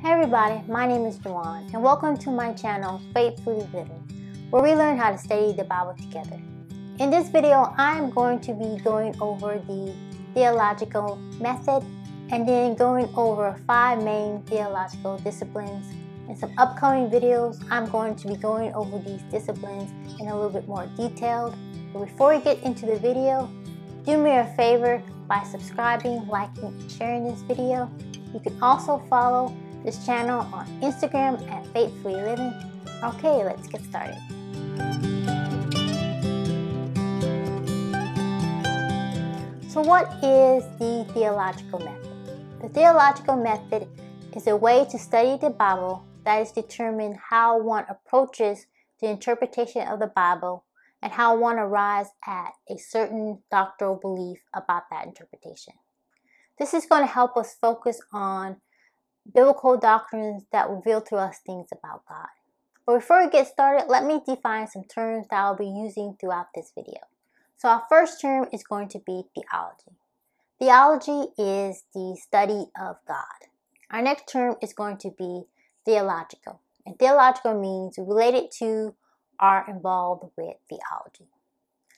Hey everybody, my name is Juwan, and welcome to my channel, Faithfully Living, where we learn how to study the Bible together. In this video, I'm going to be going over the theological method, and then going over 5 main theological disciplines. In some upcoming videos, I'm going to be going over these disciplines in a little bit more detail. But before we get into the video, do me a favor by subscribing, liking, and sharing this video. You can also follow this channel on Instagram at Faithfully Living. Okay, let's get started. So what is the theological method? The theological method is a way to study the Bible that is determined how one approaches the interpretation of the Bible and how one arrives at a certain doctrinal belief about that interpretation. This is going to help us focus on biblical doctrines that reveal to us things about God. But before we get started, let me define some terms that I'll be using throughout this video. So our first term is going to be theology. Theology is the study of God. Our next term is going to be theological. And theological means related to are involved with theology.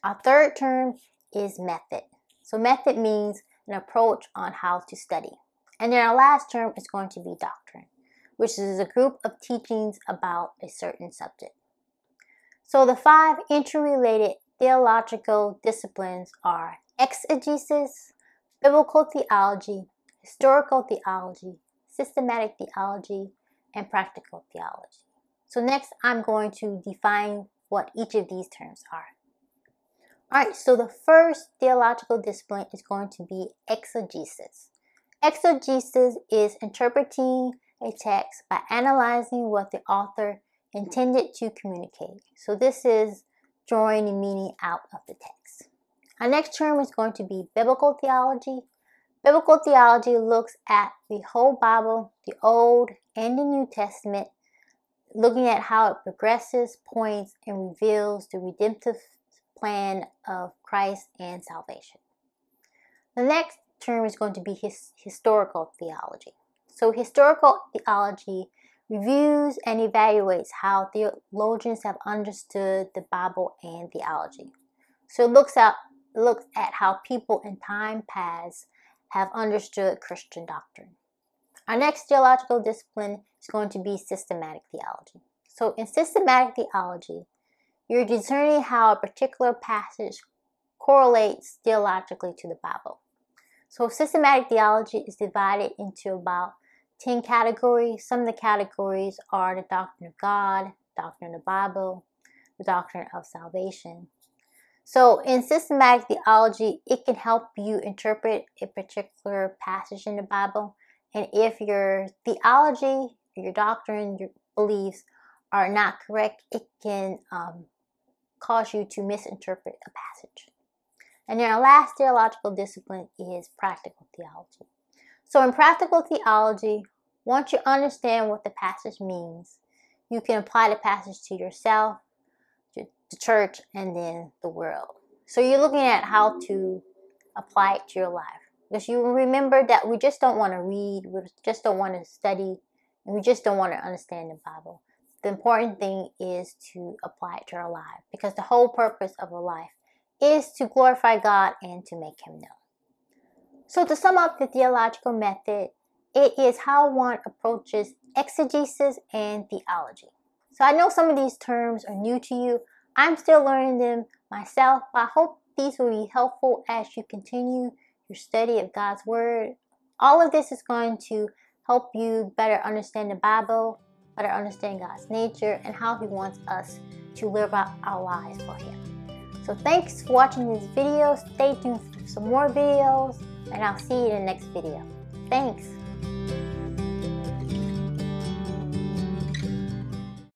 Our third term is method. So method means an approach on how to study. And then our last term is going to be doctrine, which is a group of teachings about a certain subject. So the 5 interrelated theological disciplines are exegesis, biblical theology, historical theology, systematic theology, and practical theology. So next, I'm going to define what each of these terms are. All right, so the first theological discipline is going to be exegesis. Exegesis is interpreting a text by analyzing what the author intended to communicate. So this is drawing the meaning out of the text. Our next term is going to be biblical theology. Biblical theology looks at the whole Bible, the Old and the New Testament, looking at how it progresses, points, and reveals the redemptive plan of Christ and salvation. The next term is going to be historical theology. So historical theology reviews and evaluates how theologians have understood the Bible and theology. So it looks at how people in time past have understood Christian doctrine. Our next theological discipline is going to be systematic theology. So in systematic theology, you're discerning how a particular passage correlates theologically to the Bible. So systematic theology is divided into about 10 categories. Some of the categories are the doctrine of God, doctrine of the Bible, the doctrine of salvation. So in systematic theology, it can help you interpret a particular passage in the Bible. And if your theology, your doctrine, your beliefs are not correct, it can cause you to misinterpret a passage. And then our last theological discipline is practical theology. So in practical theology, once you understand what the passage means, you can apply the passage to yourself, to the church, and then the world. So you're looking at how to apply it to your life. Because you remember that we just don't want to read, we just don't want to study, and we just don't want to understand the Bible. The important thing is to apply it to our life, because the whole purpose of our life is to glorify God and to make Him known. So to sum up the theological method, it is how one approaches exegesis and theology. So I know some of these terms are new to you. I'm still learning them myself, but I hope these will be helpful as you continue your study of God's Word. All of this is going to help you better understand the Bible, better understand God's nature, and how He wants us to live out our lives for Him. So thanks for watching this video. Stay tuned for some more videos, and I'll see you in the next video. Thanks.